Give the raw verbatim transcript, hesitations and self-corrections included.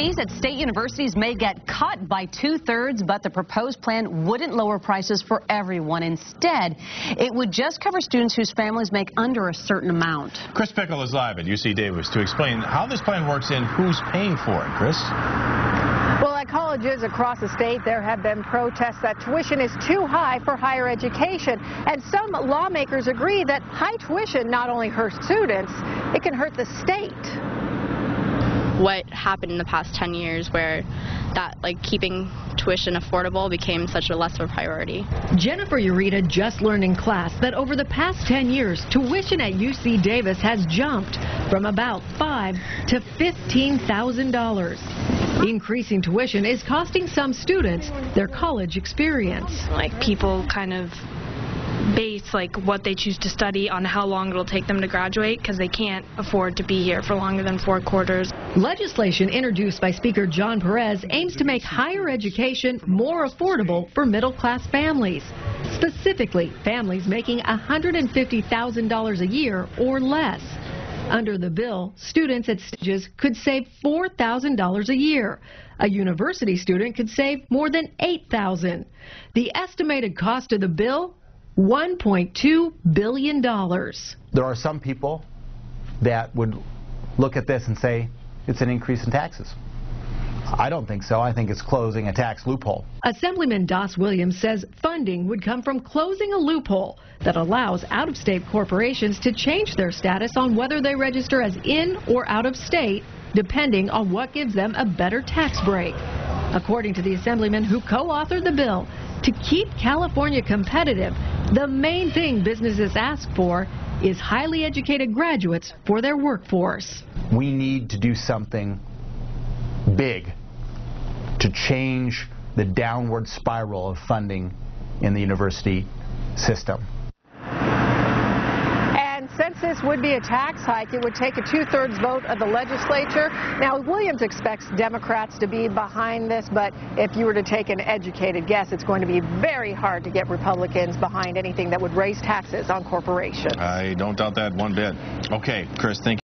fees at state universities may get cut by two-thirds, but the proposed plan wouldn't lower prices for everyone. Instead, it would just cover students whose families make under a certain amount. Chris Pickle is live at U C Davis to explain how this plan works and who's paying for it. Chris? Well, at colleges across the state, there have been protests that tuition is too high for higher education. And some lawmakers agree that high tuition not only hurts students, it can hurt the state. What happened in the past ten years where that, like, keeping tuition affordable became such a less of a priority. Jennifer Urita just learned in class that over the past ten years, tuition at U C Davis has jumped from about five to fifteen thousand dollars. Increasing tuition is costing some students their college experience. Like, people kind of base like what they choose to study on how long it'll take them to graduate, because they can't afford to be here for longer than four quarters. Legislation introduced by Speaker John Pérez aims to make higher education more affordable for middle-class families, specifically families making one hundred fifty thousand dollars a year or less. Under the bill, students at colleges could save four thousand dollars a year. A university student could save more than eight thousand dollars. The estimated cost of the bill, one point two billion dollars. There are some people that would look at this and say it's an increase in taxes. I don't think so. I think it's closing a tax loophole. Assemblyman Das Williams says funding would come from closing a loophole that allows out-of-state corporations to change their status on whether they register as in or out-of-state, depending on what gives them a better tax break. According to the assemblyman who co-authored the bill, to keep California competitive, the main thing businesses ask for is highly educated graduates for their workforce. We need to do something big to change the downward spiral of funding in the university system. Since this would be a tax hike, it would take a two-thirds vote of the legislature. Now, Williams expects Democrats to be behind this, but if you were to take an educated guess, it's going to be very hard to get Republicans behind anything that would raise taxes on corporations. I don't doubt that one bit. Okay, Chris, thank you.